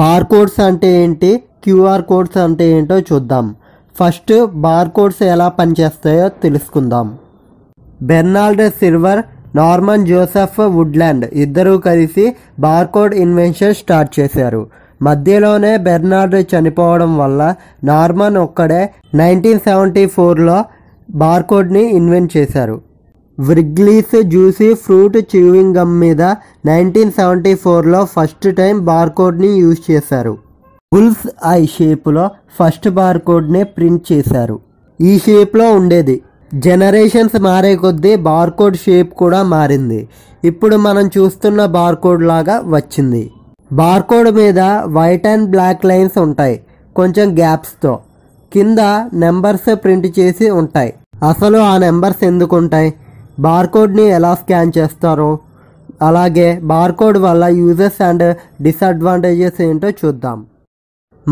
Bar codes అంటే ఏంటి, QR codes అంటే ఏంటో చూద్దాం. ఫస్ట్ బార్ కోడ్స్ ఎలా పనిచేస్తాయో తెలుసుకుందాం. Bernard Silver, Norman Joseph Woodland ఇద్దరూ కలిసి బార్కోడ్ ఇన్వెన్షన్ స్టార్ట్ చేశారు. మధ్యలోనే బెర్నార్డ్ చనిపోవడం వల్ల నార్మన్ ఒక్కడే 1974లో బార్కోడ్ని ఇన్వెంట్ చేశారు. Wrigley's juicy fruit chewing gum మీద 1974లో ఫస్ట్ టైం బార్కోడ్ని యూజ్ చేశారు. బుల్స్ ఐ షేప్లో ఫస్ట్ బార్కోడ్ని ప్రింట్ చేశారు. ఈ షేప్లో ఉండేది. జనరేషన్స్ మారే కొద్దీ బార్కోడ్ షేప్ కూడా మారింది. ఇప్పుడు మనం చూస్తున్న బార్కోడ్ లాగా వచ్చింది. బార్కోడ్ మీద వైట్ అండ్ బ్లాక్ లైన్స్ ఉంటాయి, కొంచెం గ్యాప్స్తో. కింద నెంబర్స్ ప్రింట్ చేసి ఉంటాయి. అసలు ఆ నెంబర్స్ ఎందుకు ఉంటాయి? బార్కోడ్ని ఎలా స్కాన్ చేస్తారు, అలాగే బార్కోడ్ వల్ల యూజెస్ అండ్ డిసడ్వాంటేజెస్ ఏంటో చూద్దాం.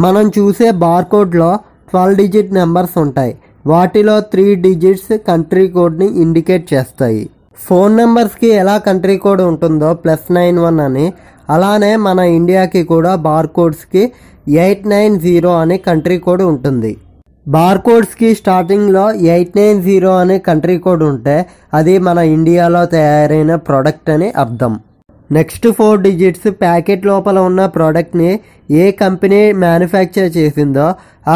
మనం చూసే బార్కోడ్లో 12 డిజిట్ నెంబర్స్ ఉంటాయి. వాటిలో 3 డిజిట్స్ కంట్రీ కోడ్ని ఇండికేట్ చేస్తాయి. ఫోన్ నెంబర్స్కి ఎలా కంట్రీ కోడ్ ఉంటుందో +91 అని, అలానే మన ఇండియాకి కూడా బార్కోడ్స్కి 890 అనే కంట్రీ కోడ్ ఉంటుంది. బార్కోడ్స్కి స్టార్టింగ్లో 890 అనే కంట్రీ కోడ్ ఉంటే అది మన ఇండియాలో తయారైన ప్రోడక్ట్ అని అర్థం. నెక్స్ట్ 4 డిజిట్స్ ప్యాకెట్ లోపల ఉన్న ప్రోడక్ట్ని ఏ కంపెనీ మ్యానుఫ్యాక్చర్ చేసిందో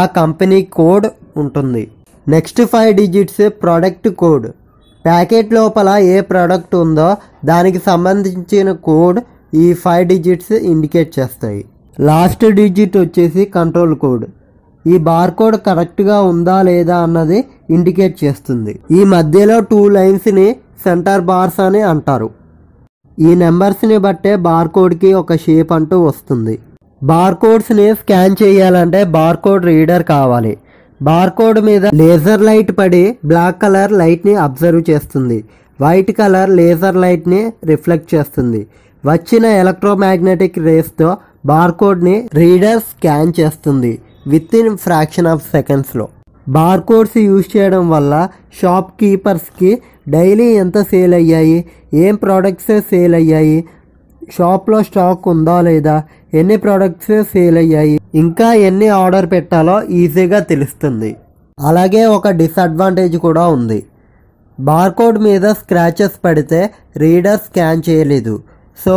ఆ కంపెనీ కోడ్ ఉంటుంది. Next 5 digits product code. Packet లోపల ఏ ప్రోడక్ట్ ఉందో దానికి సంబంధించిన కోడ్ ఈ 5 డిజిట్స్ ఇండికేట్ చేస్తాయి. లాస్ట్ డిజిట్ వచ్చేసి కంట్రోల్ కోడ్. ఈ బార్కోడ్ కరెక్ట్గా ఉందా లేదా అన్నది ఇండికేట్ చేస్తుంది. ఈ మధ్యలో 2 లైన్స్ని సెంటర్ బార్స్ అని అంటారు. ఈ నెంబర్స్ని బట్టే బార్కోడ్కి ఒక షేప్ అంటూ వస్తుంది. బార్కోడ్స్ని స్కాన్ చేయాలంటే బార్కోడ్ రీడర్ కావాలి. బార్కోడ్ మీద లేజర్ లైట్ పడి బ్లాక్ కలర్ లైట్ని అబ్జర్వ్ చేస్తుంది. వైట్ కలర్ లేజర్ లైట్ని రిఫ్లెక్ట్ చేస్తుంది. వచ్చిన ఎలక్ట్రోమాగ్నెటిక్ రేస్తో బార్కోడ్ని రీడర్ స్కాన్ చేస్తుంది వితిన్ ఫ్రాక్షన్ ఆఫ్ సెకండ్స్లో. బార్కోడ్స్ యూజ్ చేయడం వల్ల షాప్ కీపర్స్కి డైలీ ఎంత సేల్ అయ్యాయి, ఏం ప్రోడక్ట్స్ సేల్ అయ్యాయి, షాప్లో స్టాక్ ఉందా లేదా, ఎన్ని ప్రోడక్ట్స్ సేల్ అయ్యాయి, ఇంకా ఎన్ని ఆర్డర్ పెట్టాలో ఈజీగా తెలుస్తుంది. అలాగే ఒక డిసడ్వాంటేజ్ కూడా ఉంది. బార్కోడ్ మీద స్క్రాచెస్ పడితే రీడర్ స్కాన్ చేయలేదు. సో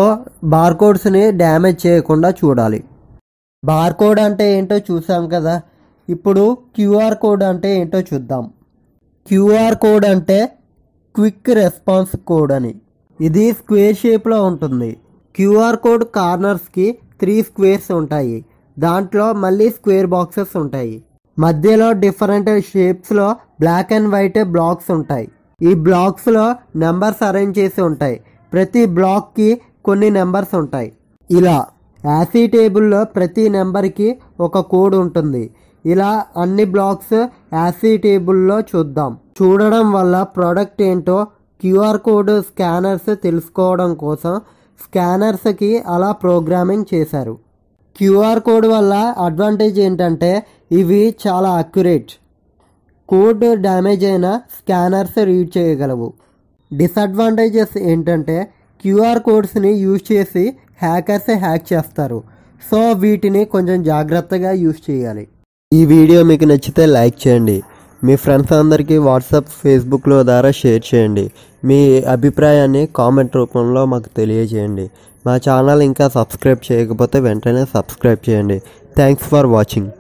బార్కోడ్స్ని డ్యామేజ్ చేయకుండా చూడాలి. బార్కోడ్ అంటే ఏంటో చూసాం కదా, ఇప్పుడు క్యూఆర్ కోడ్ అంటే ఏంటో చూద్దాం. క్యూఆర్ కోడ్ అంటే క్విక్ రెస్పాన్స్ కోడ్ అని. ఇది స్క్వేర్ షేప్లో ఉంటుంది. క్యూఆర్ కోడ్ కార్నర్స్కి 3 స్క్వేర్స్ ఉంటాయి. దాంట్లో మళ్ళీ స్క్వేర్ బాక్సెస్ ఉంటాయి. మధ్యలో డిఫరెంట్ షేప్స్లో బ్లాక్ అండ్ వైట్ బ్లాక్స్ ఉంటాయి. ఈ బ్లాక్స్లో నెంబర్స్ అరేంజ్ చేసి ఉంటాయి. ప్రతి బ్లాక్కి కొన్ని నెంబర్స్ ఉంటాయి. ఇలా యాసీ టేబుల్లో ప్రతి నెంబర్కి ఒక కోడ్ ఉంటుంది. ఇలా అన్ని బ్లాక్స్ యాసీ టేబుల్లో చూడడం వల్ల ప్రోడక్ట్ ఏంటో క్యూఆర్ కోడ్ స్కానర్స్ తెలుసుకోవడం కోసం స్కానర్స్కి అలా ప్రోగ్రామింగ్ చేశారు. క్యూఆర్ కోడ్ వల్ల అడ్వాంటేజ్ ఏంటంటే ఇవి చాలా అక్యురేట్. కోడ్ డ్యామేజ్ అయిన స్కానర్స్ రీడ్ చేయగలవు. డిసడ్వాంటేజెస్ ఏంటంటే క్యూఆర్ కోడ్స్ని యూజ్ చేసి హ్యాకర్స్ హ్యాక్ చేస్తారు. సో వీటిని కొంచెం జాగ్రత్తగా యూజ్ చేయాలి. ఈ వీడియో మీకు నచ్చితే లైక్ చేయండి. మీ ఫ్రెండ్స్ అందరికీ వాట్సాప్, ఫేస్బుక్లో ద్వారా షేర్ చేయండి. మీ అభిప్రాయాన్ని కామెంట్ రూపంలో మాకు తెలియజేయండి. మా ఛానల్ ఇంకా సబ్స్క్రైబ్ చేయకపోతే వెంటనే సబ్స్క్రైబ్ చేయండి. Thanks for watching.